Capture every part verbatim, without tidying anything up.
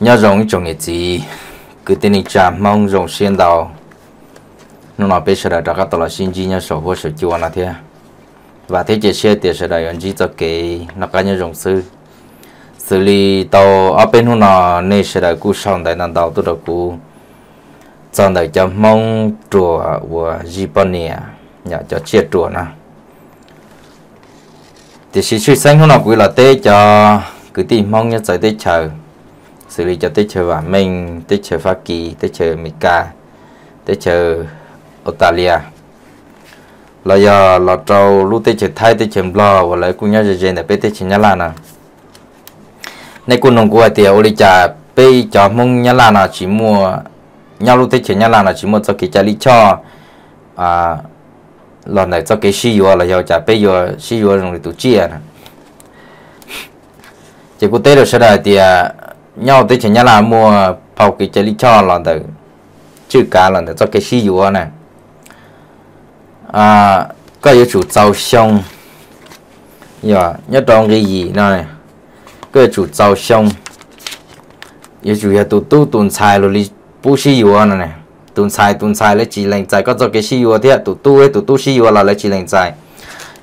nhớ rồng trồng nghịch gì cứ tin đi cha mong rồng xuyên đầu nó nói bây giờ đã các tổ là xin chi nhớ sổ vô sổ chùa là thế và thế chế xe tiền sẽ đòi anh chỉ cho cái nó cá nhân rồng sư xử lý tàu ở bên hôm nọ nên sẽ đòi cú sòng đại nam tàu tôi đòi cú sòng đại cho mong chùa của Japan nhà cho chia chùa nè thì sự suy sinh hôm nọ quý là tê cho cứ tìm mong nhớ tới tê chờ xử lý cho tê chờ và mình tê chờ Hoa Kỳ tê chờ Mỹ Ca tê chờ Italia là giờ là trâu lú tê chờ Thái tê chờ lo và lại cũng nhớ dần dần để bé tê chờ nhá là nè này cô nông của thì ở đây chả bé cho mong nhá là là chỉ mua nhau lú tê chờ nhá là là chỉ mua cho cái chả lý cho à lần này cho cái xí vô là giờ chả bây giờ xí vô rồi tụi chia nè chỉ có tới được sau này thì nhau tới chỉ nhớ là mua phao cái chả lý cho lần từ chữ cá lần từ cho cái xí vô này à có yếu chủ tàu sông giờ nhất trong cái gì này có chủ tàu sông yếu chủ là tụi tụi tuần xài rồi đi bu xí vô này tuần sai tuần sai lấy chỉ lệnh trái có cho cái siêu thế tụt tu ấy tụt tu siêu là lấy chỉ lệnh trái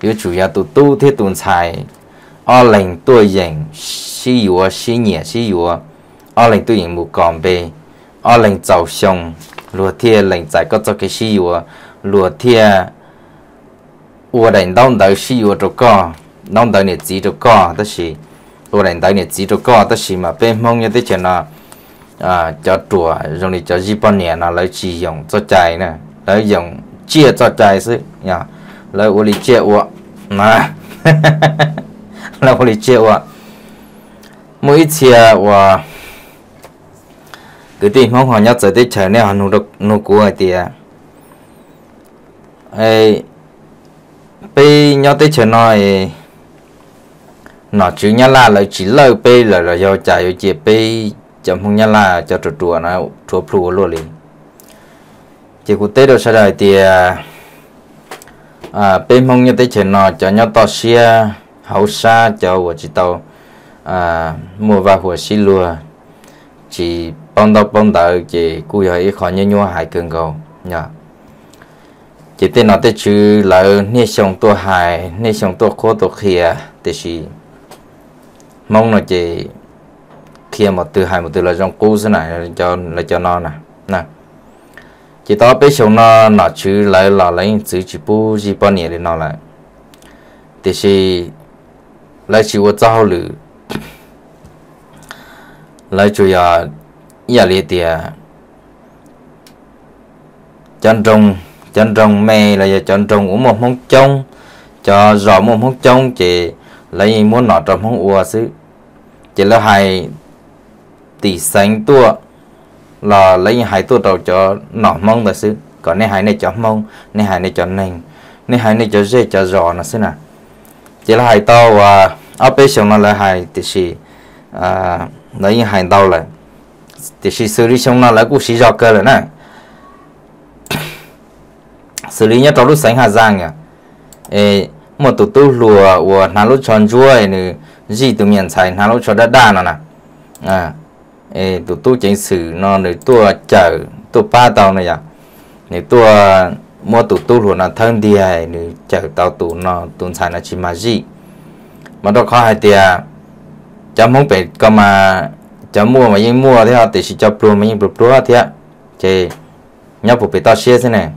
yếu chủ yếu tụt tu thế tuần sai ở lệnh tôi dành siêu siêu nhẹ siêu ở lệnh tôi dành một con bê ở lệnh giàu sông lúa thia lệnh trái có cho cái siêu lúa thia ủa đánh đông tới siêu cho co đông tới nhiệt gì cho co tất gì ủa đánh tới nhiệt gì cho co tất gì mà bên mông như thế chuyện nào à cho chùa rồi thì cho Japan nè nó lấy chỉ dùng cho trái nè lấy dùng chia cho trái xí nhá lấy ô li chia ô nè lấy ô li chia ô mỗi chia ô cái gì không họ nhớ tới tới trái này họ nô được nô cua thì à ấy bây nhớ tới trái này nó chữ nhá là lấy chỉ lời bây là là do trái do chia bây chấm không nhá là cho trượt trùa nó trùa phù luôn liền chỉ cụ tết đâu sao đời thì à bên mông như tết chuyện nọ cho nhau to xe hậu xa cho của chị tàu à mua vào của xí lùa chỉ bông đâu bông đợi chỉ cụ hỏi khó nhớ nhua hải cường cầu nhở chỉ tết nó tết chứ là nê sông tua hải nê sông tua khô tua khìa tết gì mong là chỉ khi mà từ hai một từ là trong cú thế này cho là cho nó nè nè chỉ tao biết xong nó nó chữ lại là lấy chữ chữ bu chữ bao nhiêu để nó lại thì chỉ lấy chữ của cháu lử lấy chữ giờ giờ lấy tiền chân trồng chân trồng mè là giờ chân trồng uống một món trông cho rõ một món trông chỉ lấy muốn nó trồng món ua xứ chỉ là hai tỷ sáng tua là lấy hai tua đầu cho nọ mông là xứ còn này hai này cho mông này hai này cho nành này hai này cho dê cho giò nó xứ nè chỉ là hai tàu và operation nó là hai tỷ sĩ à lấy hai tàu là tỷ sĩ xử lý xong nó là cũng sĩ giò cơ rồi nè xử lý nhất trong lúc sáng Hà Giang à một tụ tu lùa của Hà Lô tròn chuối nữa gì từ miền Sài Hà Lô cho đất đa nó nè à ê tụi tôi chỉnh sửa nó để tôi chở tôi ba tàu này à để tôi mua tụi tôi luôn là thân đi này để chở tàu tụi nó tụi xài là chỉ mà gì mà đâu có hai tiền chấm không phải cơ mà chấm mua mà nhưng mua thế họ thì chỉ cho pro mà nhưng pro thế á chị nhóc phụ phải tao xia thế này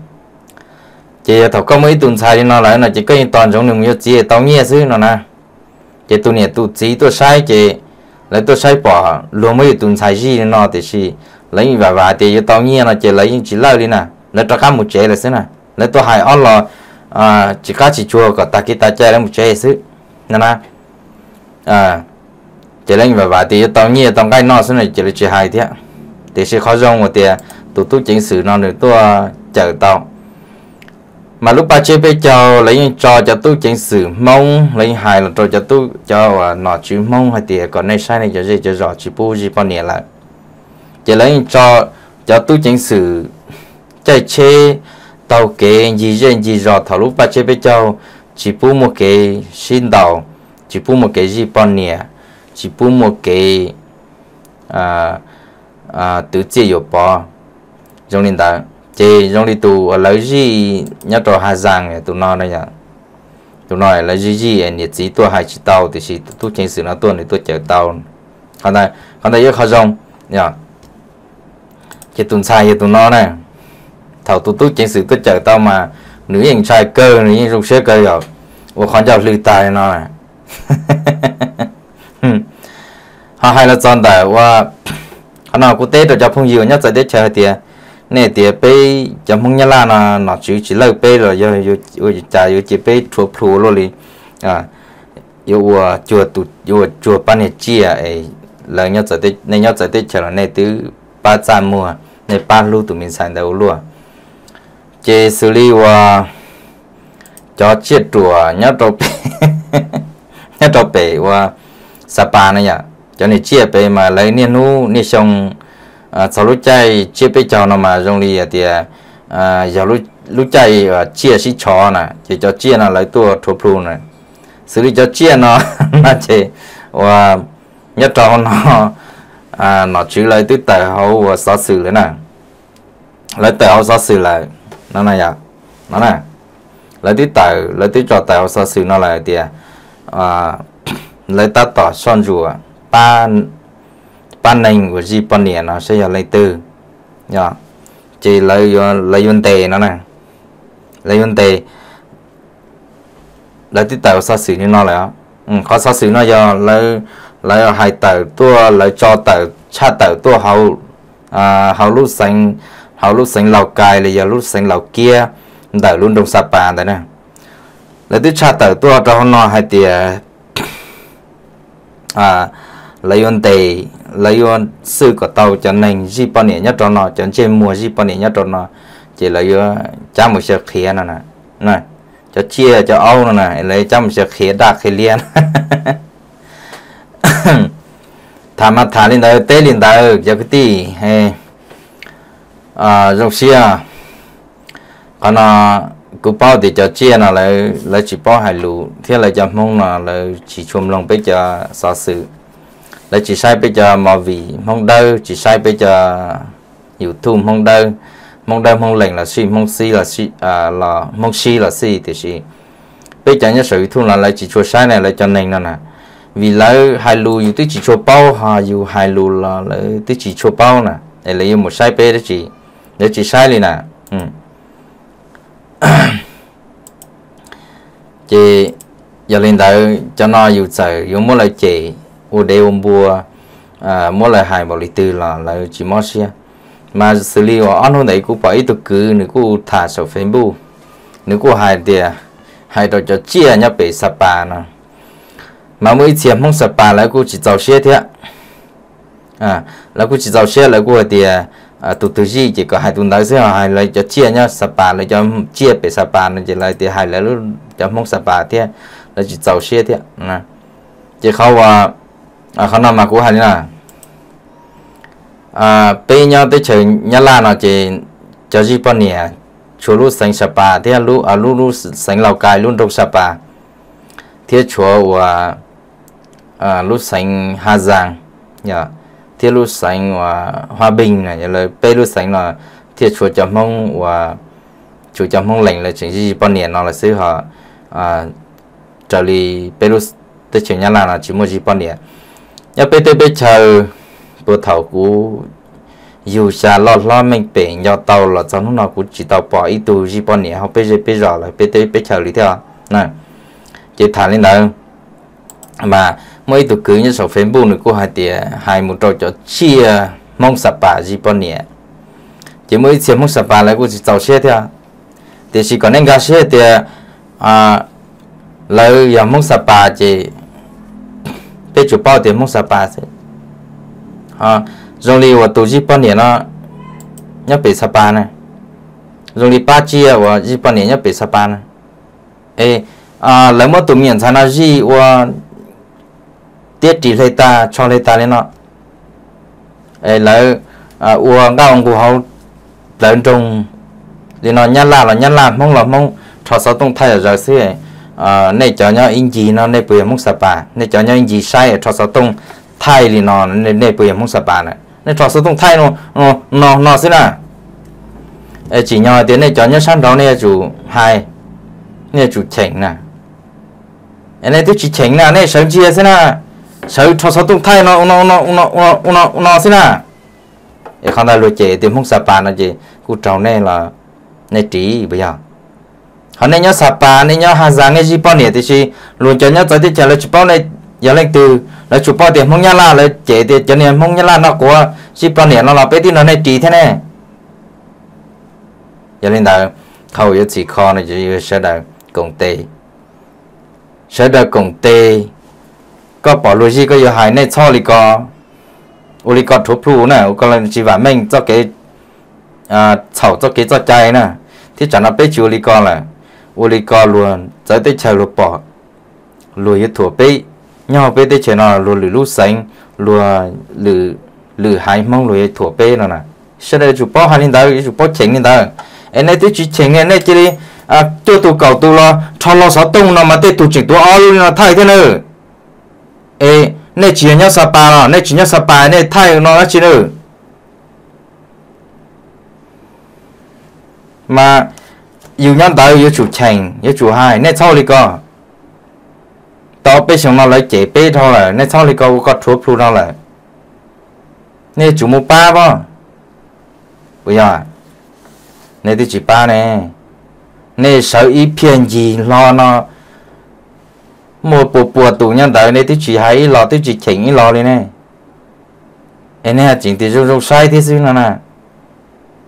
chị thầu có mấy tụi xài thì nó lại là chỉ có những toàn giống đường như chị tao nghe xứ nó nè chị tụi này tụi chị tôi sai chị lấy tôi sai bỏ luôn mấy tuần sai gì nó thì xí lấy vài vài thì cho tao nghe là chỉ lấy những chỉ lời đi nè lấy cho các một chế là thế nè lấy tôi hài on là à chỉ cá chỉ chua có ta kia ta chơi lấy một chế xứ nè nè à chỉ lấy vài vài thì cho tao nghe tao cái nó xứ này chỉ là chỉ hài thế thì xí khó rong một tiền tụi tôi chỉnh sửa nó được tôi chờ tao mà lúc ba chế bây giờ lấy những trò cho tôi chỉnh sửa mông lấy hài là trò cho tôi cho nó chữ mông hay tiề còn này sai này cho gì cho rõ chữ bu gì bao nhiêu lại chỉ lấy những trò cho tôi chỉnh sửa chạy chế tàu kế gì gì gì rõ thảo lúc ba chế bây giờ chỉ bu một cái xin đầu chỉ bu một cái gì bao nhiêu chỉ bu một cái à à tự chế yếu bỏ trong linh ta chế trong đi tù lấy gì nhất rồi hai giang này tụ nó đây nhá tụ nói lấy gì gì anh nhiệt gì tôi hai chỉ tàu thì chỉ tôi chỉnh sửa nó tuần thì tôi chở tàu còn đây còn đây rất khó rong nhá chế tụ sai chế tụ nó này thầu tụ tôi chỉnh sửa tôi chở tàu mà nữ hình sai cơ nữ hình rung xế cơ rồi và con cháu lưu tài nó này họ hay là chọn tại và họ nào cũng tết được cho phong nhiều nhất giờ tết chơi thì nè thì bây giờ phong nhà là nó nó chỉ chỉ lâu bây rồi rồi rồi rồi trả rồi chỉ bây chùa phù rồi đi à rồi chùa tụ rồi chùa ban ngày chia ấy là nhất giờ tết nên nhất giờ tết chơi là nè từ ba trăm mùa nè ba lú tụi mình sang đầu luôn chế xử lý và cho chết chùa nhất rồi nhất rồi bể và Sapa này nhá cho nên chia bể mà lấy niên nu niên sông sau lúc chạy chia bể cho nó mà dùng đi thì giờ lúc lúc chạy chia xí chó này chỉ cho chia là lấy tua thua plu này xử lý cho chia nó nó chỉ và nhất cho nó nó chỉ lấy từ tài hậu và xóa xử đấy nè lấy tài hậu xóa xử lại nó này nhá nó này lấy từ tài lấy từ cho tài hậu xóa xử nó lại thì à lấy ta tỏ son rùa ba ba nành của gì ba nẻ nó sẽ là lấy từ nhở chỉ lấy lấy vấn đề nó này lấy vấn đề lấy tí tờ xa xỉ như nó là có xa xỉ nó giờ lấy lấy hai tờ tua lấy cho tờ cha tờ tua hậu à hậu lúc sánh hậu lúc sánh lầu cài là giờ lúc sánh lầu kia tờ luôn đông sa bàn đấy nè lấy tí cha tờ tua cho nó hai tìa à lấy ôn tề lấy ôn sư của tàu cho nên Japan này nhất cho nó cho trên mùa Japan này nhất cho nó chỉ lấy trăm một sợi khía này này cho chia cho Âu này lấy trăm một sợi khía đặc khía liền thả mặt thả lên đây té lên đây giờ cái tí hay à rồng xia còn là cú bao thì cho chia là lấy lấy chỉ bao hải lụ thế là cho mong là lấy chỉ chùm lòng bây giờ xa xử lấy chỉ sai bây giờ mà vì mong đâu chỉ sai bây giờ nhiều thùng mong đâu mong đâu mong lệnh là si mong si là si à là mong si là si thì si bây giờ nhất sự thùng là lấy chỉ chùa sai này lấy cho nền này nè vì lấy hải lụ nhiều tí chỉ chùa bao hà nhiều hải lụ là lấy tí chỉ chùa bao nè để lấy một sai bây đó chỉ để chỉ sai liền nè chị giờ lên tới cho nó dù sợ dù muốn lại chị u đê u bùa à muốn lại hài bảo lý tư là là chỉ mót xe mà xử lý ở anh hôm đấy cũng phải tự cứ nếu cũng thả sổ Facebook nếu cũng hài thì hài rồi cho chia nhau bị Sapa nè mà mỗi chiếc không Sapa lại cũng chỉ giàu xe thế à lại cũng chỉ giàu xe lại cũng thì à tụt từ gì chỉ có hai tuần tới sẽ hai lấy cho chia nhá Sapa lấy cho chia về Sapa nó chỉ lấy thì hai lấy luôn cho mong Sapa thế là chỉ giàu xe thế nè chỉ khâu à khâu nào mà cũng hay là à bây nhau tới trời nhà là nó chỉ cho gì bao nhiêu chỗ lú sánh Sapa thế lú à lú lú sánh Lào Cai luôn trong Sapa thế chỗ à à lú sánh Hà Giang nhở thiết lúa sánh và Hòa Bình này lời bê lúa sánh là thiết chùa chấm mông và chùa chấm mông lạnh là chuyện gì bao nhiêu nó là xứ họ trở đi bê lúa tới chuyện nhà là chỉ mua gì bao nhiêu nhà bê tới bê chờ bộ thảo cú dù xa lọt lọt mình bể nhau tàu là trong lúc nào cũng chỉ tàu bỏ ít tù gì bao nhiêu họ bê bê rõ là bê tới bê chờ lý theo này chỉ thả lên đó mà mới tụ cứ như sổ phim buồn được cô hai tiệt hai một trò cho chia mong Sapa gì bao nhiêu chỉ mới chia mong Sapa lại cô chỉ tàu xe thôi thì chỉ còn anh gà xe thì à lấy giờ mong Sapa chỉ để chụp bao tiền mong Sapa thôi à rồi đi vào tụ gì bao nhiêu nó nhấp bị Sapa này rồi đi ba chia vào gì bao nhiêu nhấp bị Sapa này ê à lấy một tụ miền Thanh Hóa gì và tiết trị lấy ta cho lấy ta lên nó ấy lấy uống các ông cụ hậu lớn trung thì nó nhát là nó nhát là mong là mong cho sáu tung thay ở giờ xưa này cho nhau in gì nó này bùi mông Sapa này cho nhau in gì sai cho sáu tung thay thì nó này bùi mông Sapa này nên trò số tông thay nó nó nó sẽ là chỉ nhỏ tiếng này cho nhân sản đó này chủ hai này chủ chỉnh nè anh ấy tôi chỉ chỉnh là này sớm chia sẽ là sớm trò số tông thay nó nó nó nó nó nó sẽ là không ta lựa chế tìm không sập bàn là gì cụ trầu này là này trí bây giờ hôm nay nhớ sập bàn nên nhớ hàng giang này chỉ bao nhiêu thì chỉ luôn cho nhớ tới thì trả lời chỉ bao này giờ lên từ là chụp bao tiền không nhá là lấy chế tiền cho nên không nhá là nó của chỉ bao nhiêu nó là bé tí nó này trí thế này giờ lên đầu khâu với chỉ kho này chỉ sẽ đầu cùng tê sẽ đầu cùng tê có bỏ lối gì có giờ hai này cho đi co u đi co thua phu này còn là chỉ vả mình cho cái à sầu cho cái cho chay nè thì chẳng là bé chịu đi co là u đi co luôn tới tới chờ luôn bỏ lùi với thua bé nhau bé tới chờ nó luôn lùi lút sánh luôn lùi lùi hai mong lùi thua bé nó nè sẽ đây chụp bao hai nghìn tờ chụp bao chỉnh nghìn tờ anh ấy tới chỉ chỉnh anh ấy chỉ đi à cho tụ cầu tụ lo cho lo sáu tung nó mà tới tụ chỉnh tụ ao luôn nó thay thế nữa ê này chỉ nhớ sapa nó này chỉ nhớ sapa này thay nó chỉ nữa mà yêu nhau tờ yêu chủ chỉnh yêu chủ hai này sau thì có tao bây giờ nó lấy chế bây thôi là này sau thì có có thuốc plu đâu là này chủ mua ba không bây giờ này thì chỉ ba này này sợ ý phiền gì lo nó một bộ bùa tủ nhân đời này thì chỉ hay lo thì chỉ chỉnh lo đi này em này chỉnh thì rung rung sai thế chứ nào nè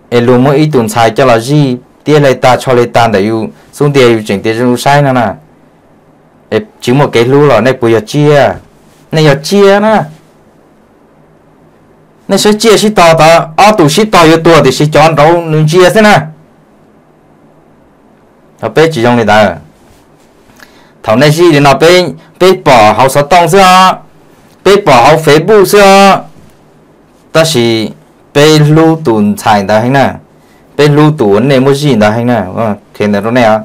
em luôn mỗi ý tuần sai cho là gì tiếc lại ta cho lại ta để yêu xuống tiền yêu chỉnh thì rung sai nào nè em chỉ một cái lú là này bùi giờ chia này giờ chia nè nên sẽ chia xí to ta ở tủ xí to nhiều tuổi thì xí chọn đâu nên chia thế nè nó bé chỉ trong này ta thầu này xí thì nó bé bé bỏ hậu sáu tông xưa bé bỏ hậu phế bu xưa ta chỉ bé lưu tủ xài ta hay nè bé lưu tủ này mua gì ta hay nè thiền là chỗ này á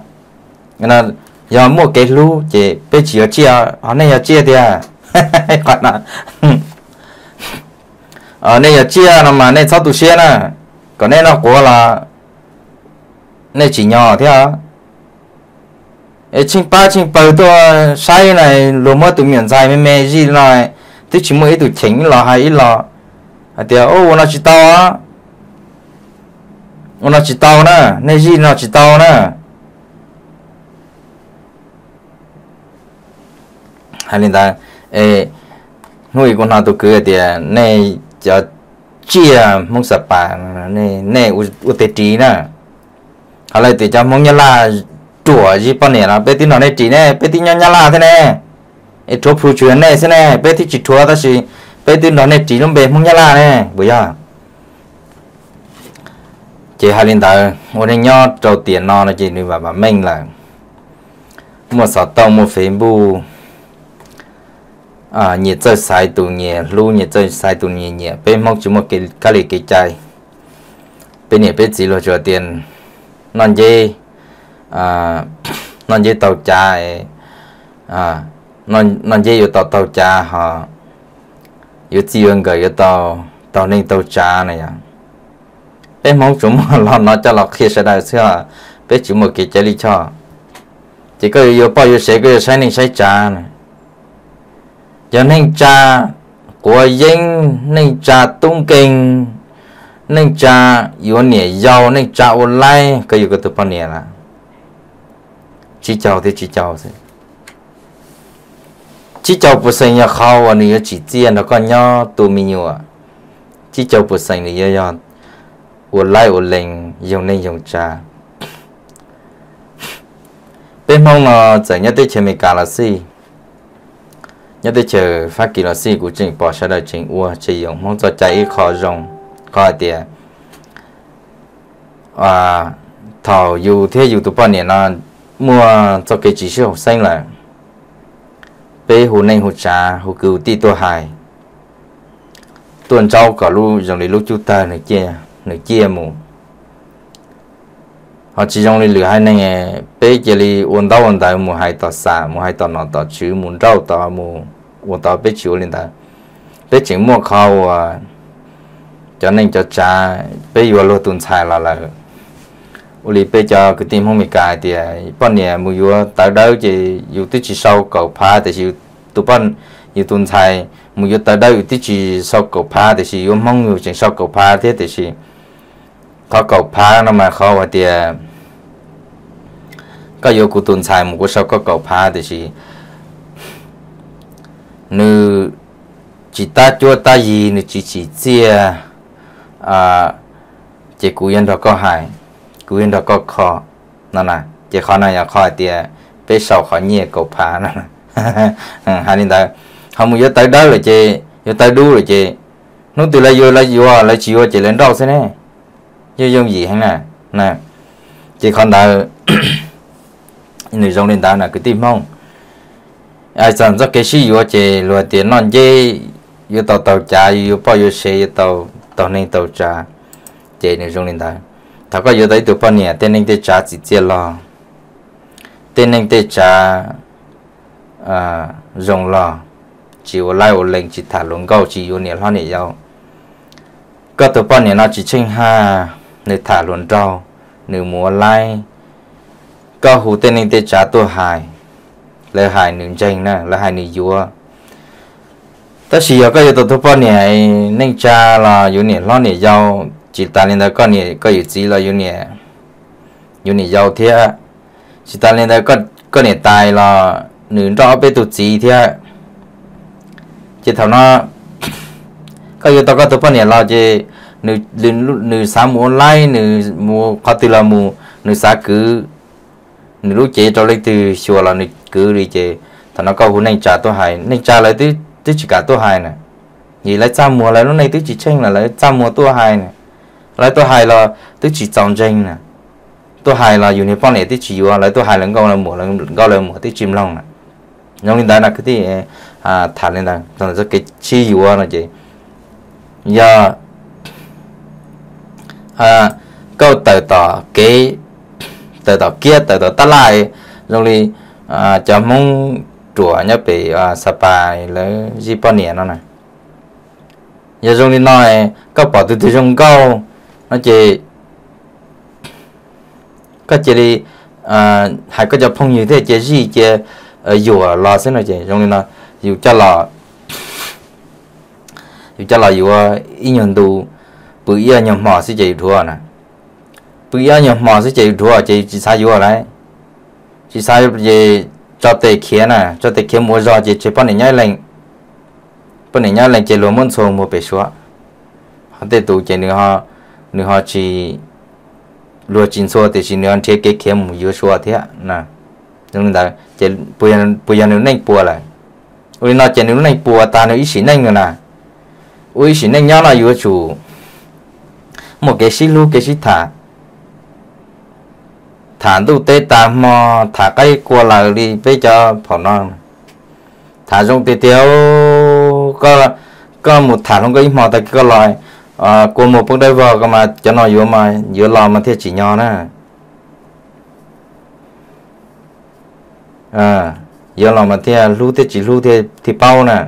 nên là giờ mua cái lưu chỉ bé chỉ ở chia ở này ở chia thì à còn là ở đây là chia nó mà nên sao tụ chia nè còn nên nó của là nên chỉ nhỏ thế à chinh ba chinh bảy tôi sai này lúa mơ tụ miền dài mê mê gì này tức chỉ mỗi tụ chính là hay ít là thì ô nó chỉ tao á nó chỉ tao nè nên gì nó chỉ tao nè hay là ta ê nuôi con nào tụ cứ thì này giờ chia mong sập bàn này này u tê trí nè, họ lại từ cho mong nhà là chùa gì bao nhiêu là bé tí nó này trí này bé tí nhà nhà là thế này, cái chỗ phụ truyền này thế này bé tí chỉ chùa ta chỉ bé tí nó này trí nó bé mong nhà là này bây giờ chị hai linh tử một đứa nhỏ trâu tiền non là chị đi vào bảo mình là một sáu tông một phím bu à nhiệt chơi sai tụ nhẹ lưu nhiệt chơi sai tụ nhẹ nhẹ bên mong chỉ một cái cái lì cái chai bên này bên gì lo cho tiền non dê à non dê tàu chai à non non dê ở tàu tàu chà họ ở chiên gửi ở tàu tàu ninh tàu chà này à bên mong chúng lo nó cho lọc khi sẽ đại xưa bên chỉ một cái chai lì cho chỉ có yêu bao yêu sẽ có sai ninh sai chà này giờ nên cha của dân nên cha tung kinh nên cha yếu nhẹ giàu nên cha online cái gì cái từ bao nhiêu là chỉ chào thì chỉ chào thôi chỉ chào bữa sáng nhà khâu anh ấy chỉ tiền nó còn nhau tụi mình nhiều à chỉ chào bữa sáng này giờ giờ online online dùng nên dùng cha bên mong là giải nhất tới trên mình cả là gì nhất tới chờ phát kỳ là gì của trình bỏ xa đời trình ua chỉ dùng mong cho cháy khó rồng khó tiền và thảo dù thế dù tụi bọn này là mua cho cái chỉ số học sinh là bé hồ này hồ trà hồ cứu ti tua hài tuần trâu cả lu dòng để lúc chú ta này kia này kia mù họ chỉ dòng để lừa hai này bé kia đi uốn tao uốn tay mù hai tọt xả mù hai tọt nọ tọt chữ mù trâu tọt mù uốn tao bé chịu lên ta bé chỉnh mua khâu cho nên cho cha bây giờ lo tuần sai là là uli bây giờ cái tim không bị cài thì bọn nè mua vừa tới đâu chỉ yêu thích chỉ sau cầu phá thì chỉ tụi bọn yêu tuần sai mua vừa tới đâu yêu thích chỉ sau cầu phá thì chỉ yêu mong người chỉ sau cầu phá thế thì chỉ khó cầu phá nó mà khó thì có yêu của tuần sai một cái sau có cầu phá thì chỉ nữ chỉ ta cho ta gì nữ chỉ chỉ chia à chỉ cú yên đó có hại cú yên đó có khó nó nè chỉ khó này là khó thì bé sau khó nhẹ cậu phá nó hai nên ta không muốn tới đó là chị vô tới đu rồi chị nó từ lấy vô lấy vô lấy chiều chị lên đâu thế này vô dùng gì hay nè nè chị con ta người trong nên ta là cái tim không ai sản xuất cái gì vậy chị loại tiền non dê yêu tàu tàu trà yêu bao yêu xe yêu tàu tàu nên tàu trà chị này trong nền tảng thằng có yêu tới tụi con nè tên anh tê trà chỉ chia lò tên anh tê trà à rồng lò chỉ ở lại ở lệnh chỉ thả lồng câu chỉ yêu nè hoa nè dâu các tụi con nè nó chỉ tranh ha nè thả lồng rau nè múa lai các hủ tên anh tê trà tôi hài là hai nữ tranh nè là hai nữ vua tất nhiên có cái tụi con này nên cha là yêu nè lo nè giàu chỉ ta lên đây con nè có gì chỉ là yêu nè yêu nè giàu thế chỉ ta lên đây con con nè tài là nữ cho bé tụt gì thế chỉ thằng nó có gì tao có tụi con nè là chỉ nữ nữ nữ sáng mua online nữ mua có từ là mua nữ sáng cứ nữ lúc chế cho lấy từ chùa là nữ cứ đi chơi thằng nó câu hú nên trả tôi hài nên trả lại tới tới chỉ cả tôi hài này vì lấy trăm mùa lấy lúc này tới chỉ tranh là lấy trăm mùa tôi hài này lấy tôi hài là tới chỉ trồng tranh này tôi hài là dùng để phong này tới chỉ vừa lấy tôi hài lần câu là mùa lần câu là mùa tới chim long này nhông lên đây là cái gì à thả lên đây thằng nó cái chi vừa là gì giờ à câu từ tỏ cái từ tỏ kia từ tỏ ta lại rồi đi à cho mong chùa nhớ bị à sapa lấy Japan nè nó này giờ trong đi nói các bảo từ từ trong câu nó chỉ các chị đi à hay có cho phong như thế chị gì chị ở chùa lo thế này chị trong đi nói dù cho là dù cho là dù ít nhận đủ bự giờ nhầm mỏ sẽ chị thua nè bự giờ nhầm mỏ sẽ chị thua chị chỉ sai chùa đấy chỉ sai về cho tề khía nè cho tề khía mua giò chỉ chỉ bọn này nhảy lên bọn này nhảy lên chỉ lúa mướn sôi mua bể xóa họ tề tụ chỉ nữa họ nữa họ chỉ lúa chín xóa thì chỉ nữa ăn thế cái khía mua dưa xóa thế nè chúng ta chỉ bây giờ bây giờ nếu nãy bùa lại ôi nó chỉ nếu nãy bùa ta nếu ít xí nãy rồi nè ôi xí nãy nhá là dưa chủ một cái xí lu cái xí thả thả đủ tê ta mò thả cái qua là đi bây giờ phỏng non thả trong tê tiêu có có một thả trong cái mò tại cái loài à, của một con đây vợ cơ mà cho nó vừa mà vừa lò mà thế chỉ nhỏ nè à vừa lò mà thế lưu thế chỉ lưu thế thì bao nè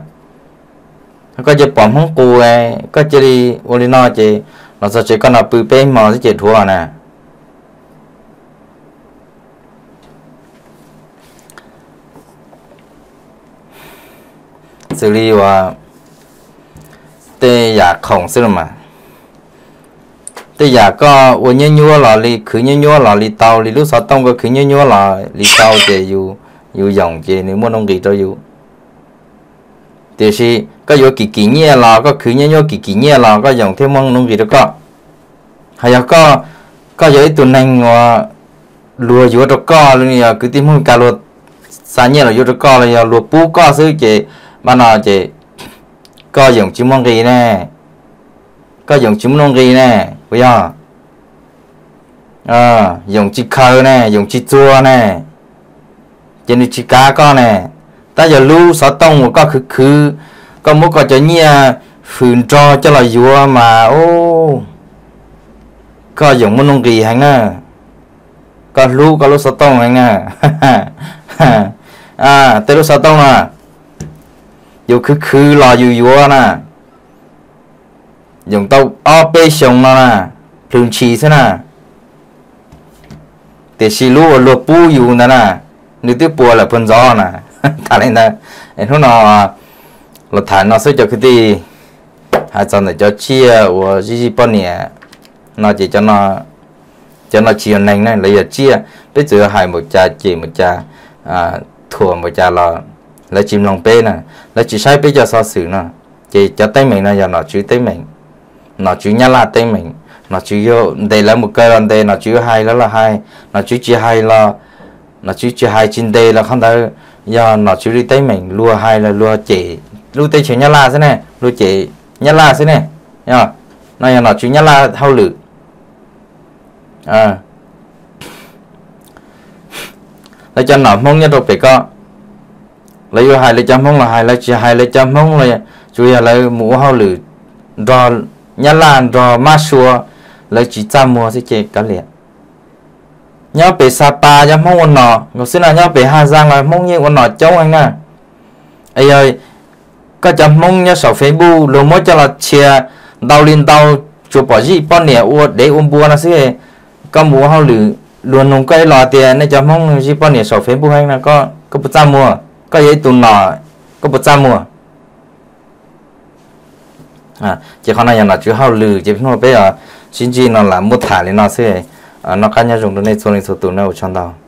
có chỉ bỏng không cù ấy có chỉ đi ôn nó chỉ nó sẽ chỉ có là bự bé mò sẽ chỉ thua nè xử lý và tê giả khổng xí mà tê giả có uốn nhớ nhớ là li khử nhớ nhớ là li tàu li lúc sáu tông có khử nhớ nhớ là li tàu chơi dù dù dòng chơi nếu muốn nông kỳ cho dù thì si có vô kỳ kỳ nhẹ là có khử nhớ nhớ kỳ kỳ nhẹ là có dòng thêm mong nông kỳ đó có hay là có có giới tuần anh và lùa vô đó có luôn giờ cứ tìm không cả lùa sáng nhẹ là vô đó có là giờ lùa bú có xứ chơi mà nó chị có dùng chữ mông gì nè có dùng chữ mông gì nè bây giờ à dùng chữ khờ nè dùng chữ chua nè trên chữ cá con nè ta giờ lưu sáu tông một có khứ khứ có muốn có cho nhia phun cho cho là vua mà ô có dùng mông gì hả nè có lưu có lưu sáu tông hả nè à tới lúc sáu tông à dù cứ cứ lo dù vô nè dùng tao ô เปชงแล้วนะพึงชีซะนะแต่ชีลูกลูกปูอยู่นั่นน่ะนึกถึงปัวละพันจ้อน่ะทานเลยนะเห็นเขาเนาะเราทานเนาะซื้อจากคือที่หาจนแต่จะเชี่ยว่าจีจีป้อนเนี่ยเนาะจีจะเนาะจะเนาะเชี่ยนั่งนั่นเลยจะเชี่ยไปเจอหายหมดจ่าจีหมดจ่าอ่าถั่วหมดจ่าเราแล้วจีลองเป้น่ะแล้วจีใช้ไปจะสอสื่อน่ะจีจะเต้นเหม่งน่ะอย่าเนาะชื่อเต้นเหม่งnó chú nhá là tên mình nó chú yêu đây là một cây lần đây nó chú hai đó là hai nó chú chia hai là nó chú chia hai trên đây là không thấy do nó chú đi tới mình lua hai là lua chỉ lua tây chú nhá là thế này lua chỉ nhá là thế này nhá này nó chú nhá là thao lử à lấy cho nó mông nhất độ phải có lấy yêu hai lấy cho mông là hai lấy chia hai lấy cho mông là chú là lấy mũ hao lử đo nhà làn rồi mát xua lấy chỉ ra mua sẽ chơi cá liền nhau về Sapa nhau mong con nọ ngọc xin là nhau về Hà Giang là mong như con nọ cháu anh nè ấy ơi các cháu mong nhau sầu Facebook rồi mỗi cho là chia đau lên đau chùa bỏ gì bọn nè u để ôm bua nó sẽ có mua hao lử luôn nông cây lò tiền nên cháu mong gì bọn nè sầu Facebook anh là có có bớt ra mua có giấy tùng nọ có bớt ra mua à chỉ còn này là chú hao lử chỉ biết bây giờ chính trị nó là một thả lên nó sẽ nó cá nhân dùng đến đây cho nên số tù nó ở trong đầu